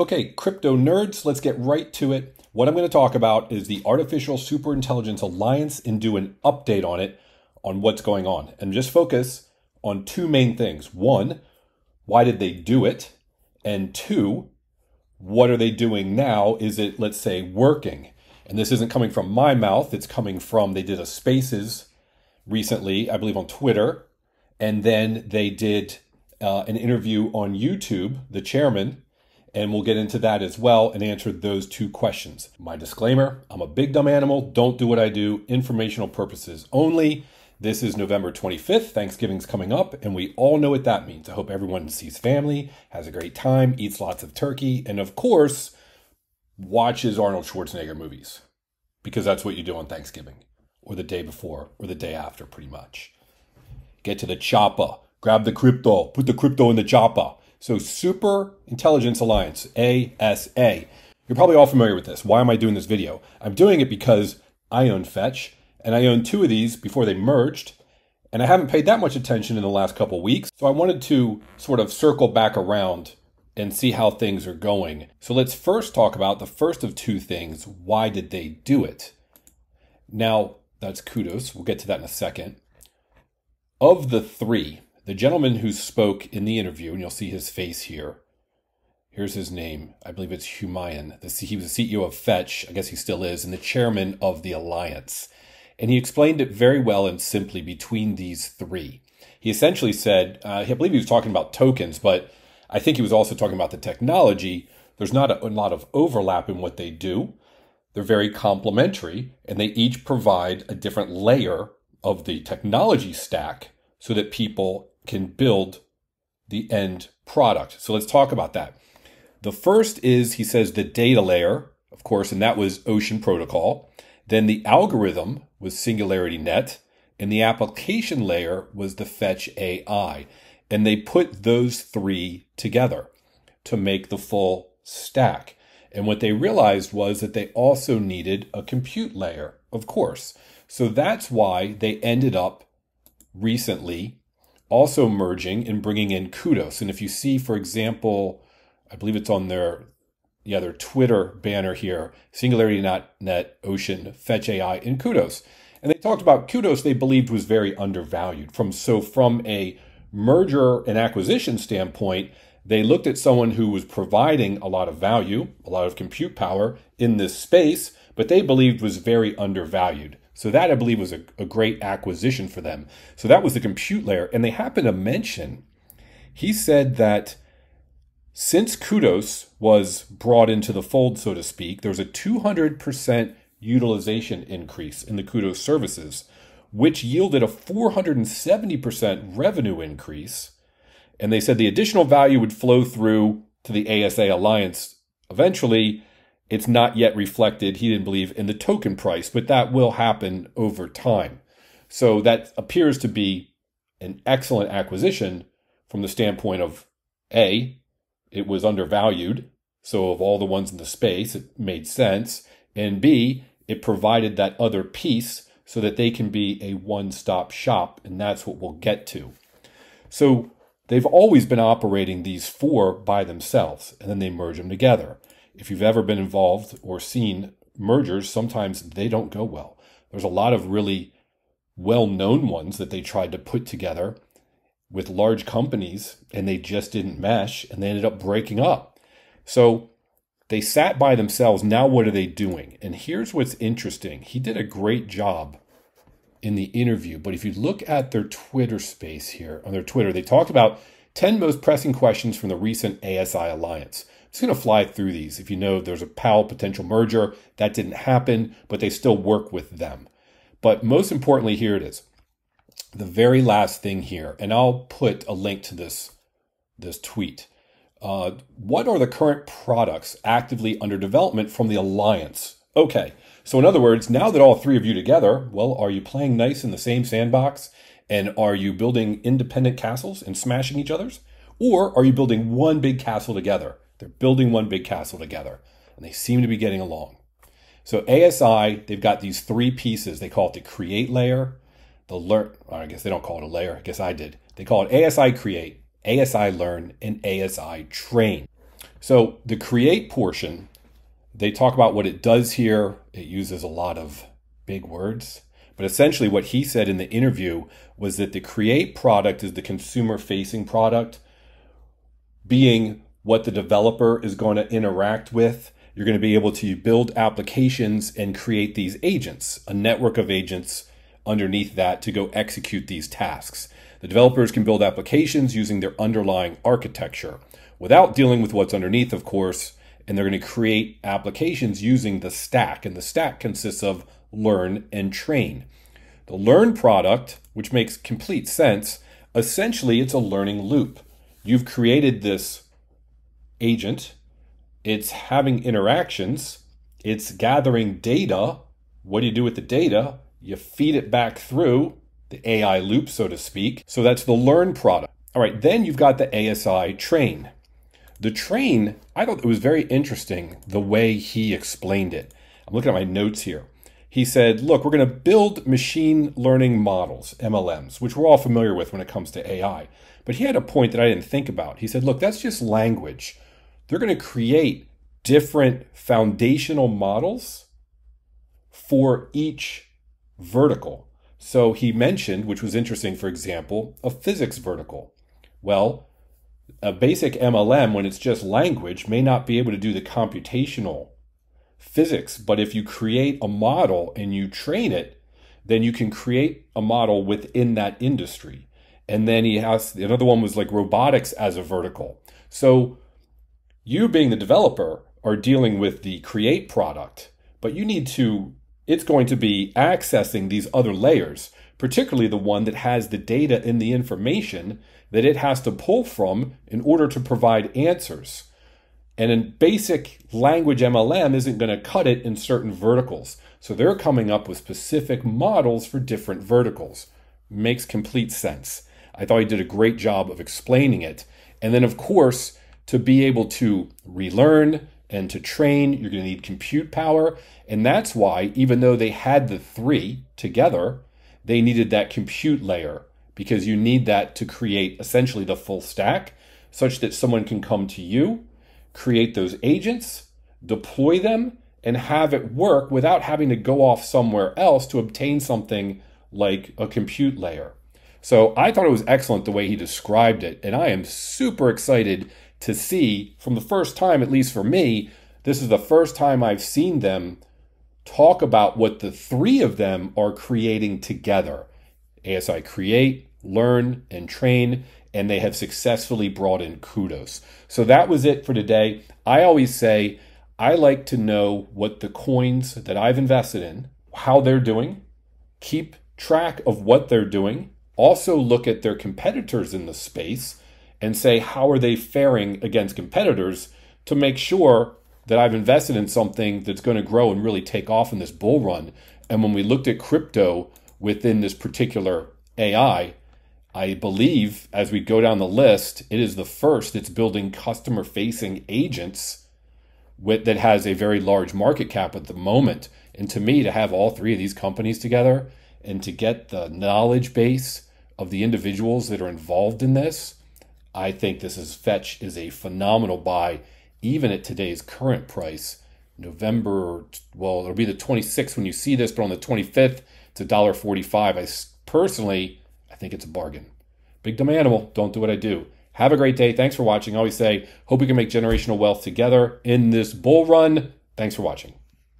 Okay, crypto nerds, let's get right to it. What I'm going to talk about is the Artificial Superintelligence Alliance and do an update on it, on what's going on. And just focus on two main things. One, why did they do it? And two, what are they doing now? Is it, let's say, working? And this isn't coming from my mouth. It's coming from, they did a Spaces recently, I believe on Twitter. And then they did an interview on YouTube, the chairman, and we'll get into that as well and answer those two questions. My disclaimer, I'm a big dumb animal. Don't do what I do. Informational purposes only. This is November 25th. Thanksgiving's coming up, and we all know what that means. I hope everyone sees family, has a great time, eats lots of turkey, and of course, watches Arnold Schwarzenegger movies, because that's what you do on Thanksgiving, or the day before, or the day after, pretty much. Get to the chopper, grab the crypto, put the crypto in the chopper. So Superintelligence Alliance, ASA. You're probably all familiar with this. Why am I doing this video? I'm doing it because I own Fetch, and I owned two of these before they merged, and I haven't paid that much attention in the last couple of weeks. So I wanted to sort of circle back around and see how things are going. So let's first talk about the first of two things. Why did they do it? Now, that's Cudos. We'll get to that in a second. Of the three, the gentleman who spoke in the interview, and you'll see his face here, here's his name. I believe it's Humayun. He was the CEO of Fetch. I guess he still is, and the chairman of the alliance. And he explained it very well and simply between these three. He essentially said, I believe he was talking about tokens, but I think he was also talking about the technology. There's not a lot of overlap in what they do. They're very complementary, and they each provide a different layer of the technology stack so that people can build the end product. So let's talk about that. The first is, he says, the data layer, of course, and that was Ocean Protocol. Then the algorithm was SingularityNET, and the application layer was the Fetch.ai. And they put those three together to make the full stack. And what they realized was that they also needed a compute layer, of course. So that's why they ended up recently also merging and bringing in Cudos. And if you see, for example, I believe it's on their Twitter banner here, SingularityNet, Ocean, Fetch.ai, and Cudos. And they talked about Cudos they believed was very undervalued. From a merger and acquisition standpoint, they looked at someone who was providing a lot of value, a lot of compute power in this space, but they believed was very undervalued. So that, I believe, was a great acquisition for them. So that was the compute layer. And they happened to mention, he said that since Cudos was brought into the fold, so to speak, there was a 200% utilization increase in the Cudos services, which yielded a 470% revenue increase. And they said the additional value would flow through to the ASA Alliance eventually. It's not yet reflected, he didn't believe, in the token price, but that will happen over time. So that appears to be an excellent acquisition from the standpoint of, A, it was undervalued, so of all the ones in the space, it made sense. And B, it provided that other piece so that they can be a one-stop shop, and that's what we'll get to. So they've always been operating these four by themselves, and then they merge them together. If you've ever been involved or seen mergers, sometimes they don't go well. There's a lot of really well-known ones that they tried to put together with large companies, and they just didn't mesh, and they ended up breaking up. So they sat by themselves. Now what are they doing? And here's what's interesting. He did a great job in the interview, but if you look at their Twitter space here, on their Twitter, they talked about 10 most pressing questions from the recent ASI Alliance. I'm just going to fly through these. If you know, there's a PAL potential merger. That didn't happen, but they still work with them. But most importantly, here it is. The very last thing here, and I'll put a link to this tweet. What are the current products actively under development from the alliance? Okay, so in other words, now that all three of you together, well, are you playing nice in the same sandbox? And are you building independent castles and smashing each other's? Or are you building one big castle together? They're building one big castle together, and they seem to be getting along. So ASI, they've got these three pieces. They call it the create layer, the learn, I guess they don't call it a layer, I guess I did. They call it ASI create, ASI learn, and ASI train. So the create portion, they talk about what it does here. It uses a lot of big words, but essentially what he said in the interview was that the create product is the consumer-facing product, being what the developer is going to interact with. You're going to be able to build applications and create these agents, a network of agents underneath that to go execute these tasks. The developers can build applications using their underlying architecture without dealing with what's underneath, of course, and they're going to create applications using the stack, and the stack consists of learn and train. The learn product, which makes complete sense, essentially it's a learning loop. You've created this agent, it's having interactions, it's gathering data. What do you do with the data? You feed it back through the AI loop, so to speak. So that's the learn product. All right, then you've got the ASI train. The train, I thought it was very interesting the way he explained it. I'm looking at my notes here. He said, look, we're going to build machine learning models, MLMs, which we're all familiar with when it comes to AI. But he had a point that I didn't think about. He said, look, that's just language. They're going to create different foundational models for each vertical. So he mentioned, which was interesting, for example, a physics vertical. Well, a basic MLM, when it's just language, may not be able to do the computational physics, but if you create a model and you train it, then you can create a model within that industry. And then he has, another one was like robotics as a vertical. So you, being the developer, are dealing with the create product, but you need to, it's going to be accessing these other layers, particularly the one that has the data and the information that it has to pull from in order to provide answers. And a basic language MLM isn't going to cut it in certain verticals. So they're coming up with specific models for different verticals. Makes complete sense. I thought he did a great job of explaining it. And then, of course, to be able to relearn and to train, you're going to need compute power. And that's why, even though they had the three together, they needed that compute layer, because you need that to create essentially the full stack such that someone can come to you, create those agents, deploy them, and have it work without having to go off somewhere else to obtain something like a compute layer. So I thought it was excellent the way he described it, and I am super excited to see, from the first time, at least for me, this is the first time I've seen them talk about what the three of them are creating together. ASI create, learn, and train, and they have successfully brought in Cudos. So that was it for today. I always say, I like to know what the coins that I've invested in, how they're doing, keep track of what they're doing, also look at their competitors in the space and say, how are they faring against competitors to make sure that I've invested in something that's going to grow and really take off in this bull run. And when we looked at crypto within this particular AI, I believe as we go down the list, it is the first that's building customer-facing agents that has a very large market cap at the moment. And to me, to have all three of these companies together and to get the knowledge base of the individuals that are involved in this, I think this is Fetch is a phenomenal buy, even at today's current price. November, well, it'll be the 26th when you see this, but on the 25th, it's $1.45. I think it's a bargain. Big dumb animal, don't do what I do. Have a great day. Thanks for watching. I always say, hope we can make generational wealth together in this bull run. Thanks for watching.